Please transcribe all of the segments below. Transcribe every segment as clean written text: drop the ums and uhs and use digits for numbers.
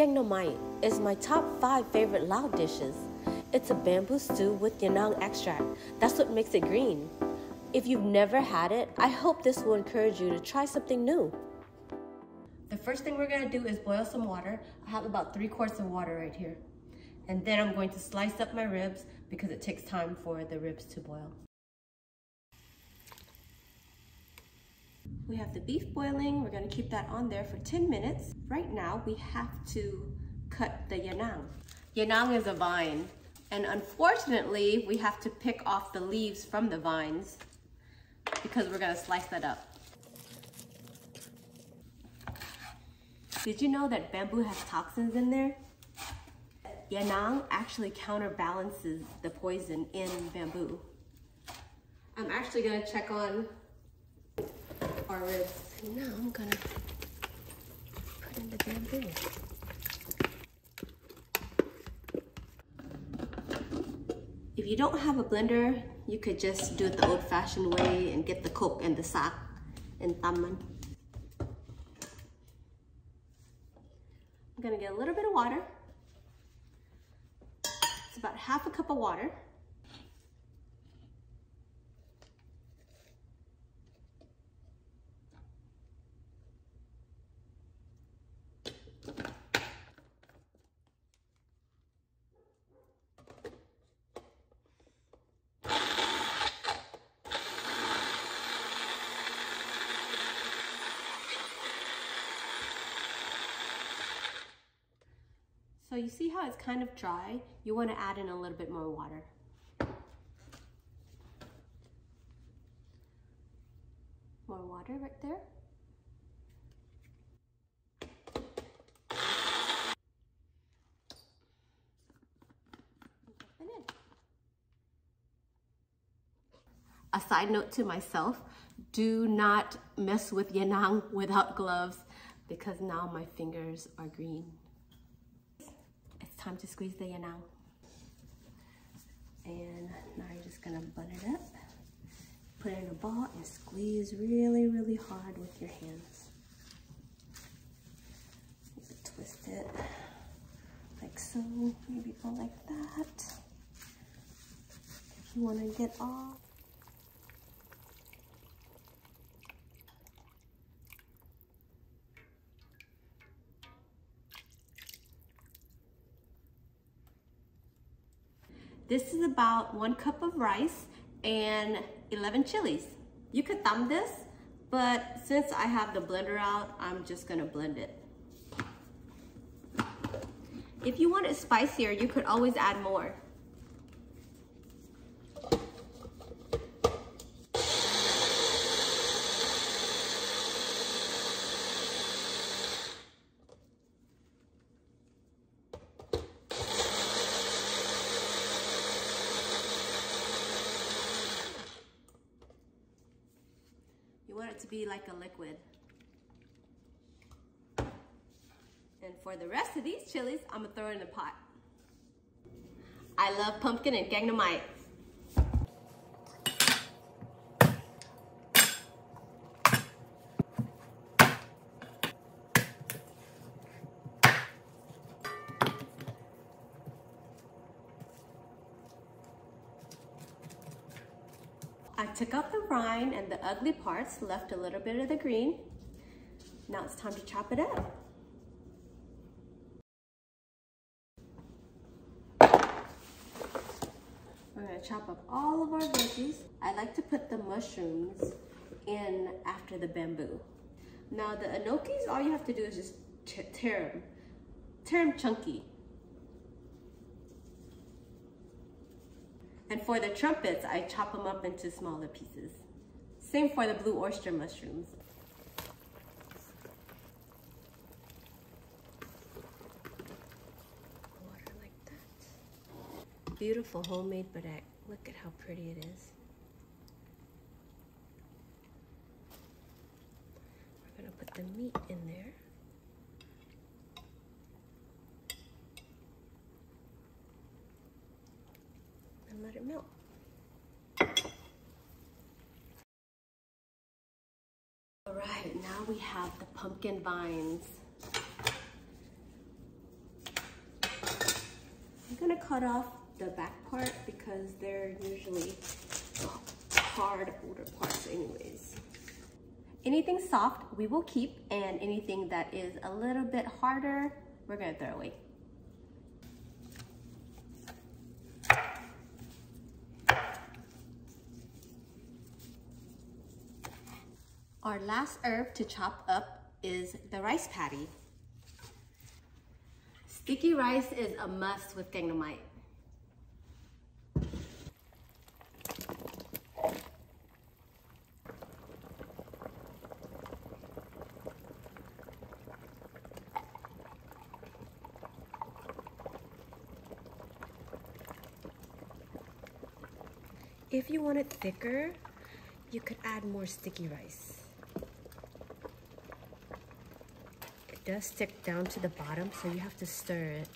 Kang Naw Mai is my top 5 favorite Lao dishes. It's a bamboo stew with yanang extract. That's what makes it green. If you've never had it, I hope this will encourage you to try something new. The first thing we're gonna do is boil some water. I have about 3 quarts of water right here. And then I'm going to slice up my ribs because it takes time for the ribs to boil. We have the beef boiling. We're gonna keep that on there for 10 minutes. Right now, we have to cut the yanang. Yanang is a vine, and unfortunately, we have to pick off the leaves from the vines because we're gonna slice that up. Did you know that bamboo has toxins in there? Yanang actually counterbalances the poison in bamboo. I'm actually gonna check on our ribs. Now I'm gonna put in the bamboo. If you don't have a blender, you could just do it the old-fashioned way and get the coke and the sack and taman. I'm gonna get a little bit of water. It's about half a cup of water. So you see how it's kind of dry? You want to add in a little bit more water. More water right there. A side note to myself, do not mess with yanang without gloves because now my fingers are green. Time to squeeze the yanang. And now you're just gonna bun it up, put it in a ball and squeeze really, really hard with your hands. You can twist it like so, maybe go like that. If you wanna get off. This is about 1 cup of rice and 11 chilies. You could thumb this, but since I have the blender out, I'm just gonna blend it. If you want it spicier, you could always add more. To be like a liquid. And for the rest of these chilies, I'm gonna throw it in the pot. I love pumpkin and Kang Naw Mai. I took out the rind and the ugly parts, left a little bit of the green. Now it's time to chop it up. We're gonna chop up all of our veggies. I like to put the mushrooms in after the bamboo. Now the enokis, all you have to do is just tear them chunky. And for the trumpets, I chop them up into smaller pieces. Same for the blue oyster mushrooms. Water like that. Beautiful homemade padek. Look at how pretty it is. We're gonna put the meat in there. Let it melt. All right, now we have the pumpkin vines. just gonna cut off the back part because they're usually hard older parts anyways. Anything soft we will keep, and anything that is a little bit harder we're gonna throw away. Our last herb to chop up is the rice patty. Sticky rice is a must with Kang Naw Mai. If you want it thicker, you could add more sticky rice. It does stick down to the bottom, so you have to stir it.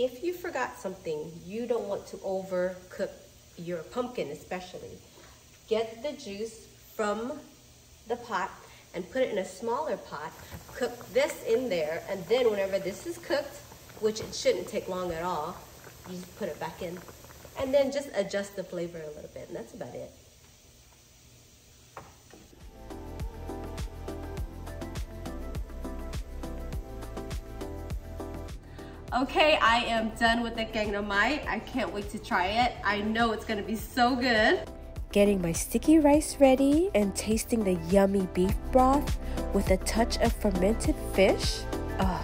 If you forgot something, you don't want to overcook your pumpkin especially. Get the juice from the pot and put it in a smaller pot. Cook this in there, and then whenever this is cooked, which it shouldn't take long at all, you just put it back in. And then just adjust the flavor a little bit, and that's about it. Okay, I am done with the Kang Naw Mai. I can't wait to try it. I know it's gonna be so good. Getting my sticky rice ready and tasting the yummy beef broth with a touch of fermented fish. Oh,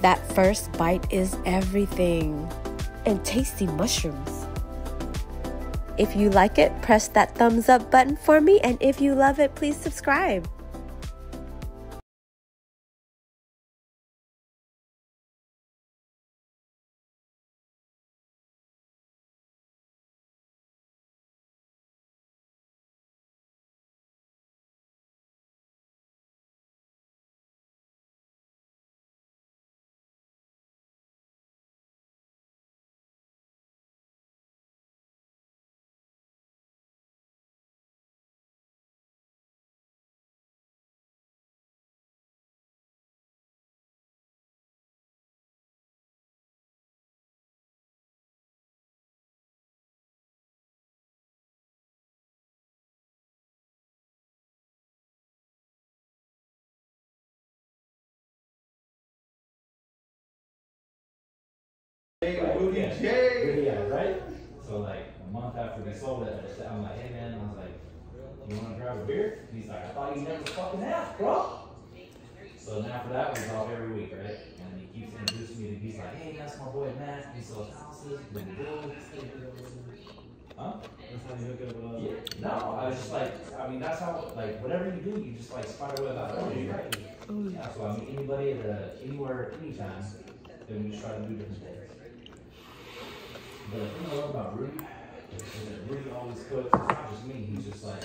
that first bite is everything. And tasty mushrooms. If you like it, press that thumbs up button for me, and if you love it, please subscribe. Yeah, right? So like a month after we sold it, I'm like, hey man, I was like, you wanna grab a beer? And he's like, I thought you never fucking asked, bro. So then after that we golf every week, right? And he keeps introducing me to, he's like, hey, that's my boy Matt, he sells houses, huh? That's how you hook up with us? Yeah. No, I was just like, I mean that's how, like whatever you do, you just like spiderweb out of it, right? Yeah, so I meet anybody at anywhere, anytime, then we just try to do different things. But the thing I love about Rudy is that Rudy always puts, it's not just me, he's just like,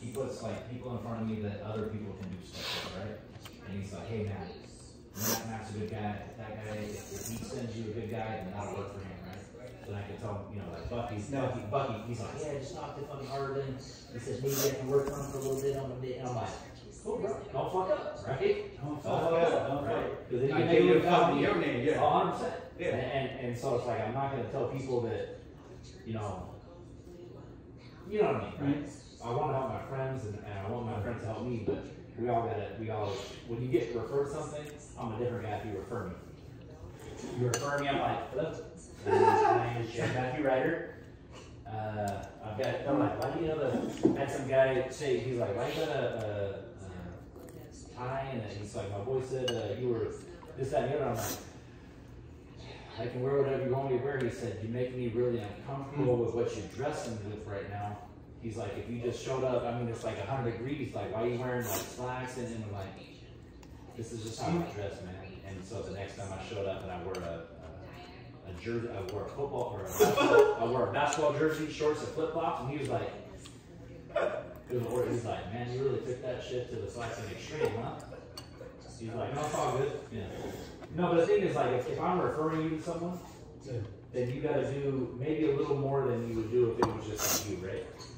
he puts like people in front of me that other people can do stuff with, right? And he's like, hey Matt, Matt's a good guy, that guy, if he sends you a good guy, then that'll work for him, right? So I can tell, you know, like Bucky, he's like, yeah, just knock the fucking harder in. He says, maybe I can work on for a little bit on the bit, and I'm like, cool, bro. Don't fuck up, right? Don't fuck up, right? Because then you can do it in your name, yeah. 100%. Yeah. And so it's like, I'm not going to tell people that, you know what I mean, right? I want to help my friends, and I want my friends to help me, but we all, when you get referred something, I'm a different guy if you refer me. You refer me, I'm like, hello, my name is Matthew Ryder. I'm like, why do you have a, had some guy say, he's like, why do you have a tie? And he's like, my boy said you were this, that, and the other. I'm like, I can wear whatever you want me to wear. He said, you make me really uncomfortable with what you're dressing with right now. He's like, if you just showed up, I mean, it's like 100 degrees. Like, why are you wearing like slacks? And then I'm like, this is just how I dress, man. And so the next time I showed up and I wore a jersey, I wore a football, or I wore a basketball jersey, shorts, and flip flops. And he was like, he's like, man, you really took that shit to the slice and extreme, huh? He's like, no, it's all good. Yeah. No, but the thing is, like, if I'm referring you to someone, then you got to do maybe a little more than you would do if it was just like you, right?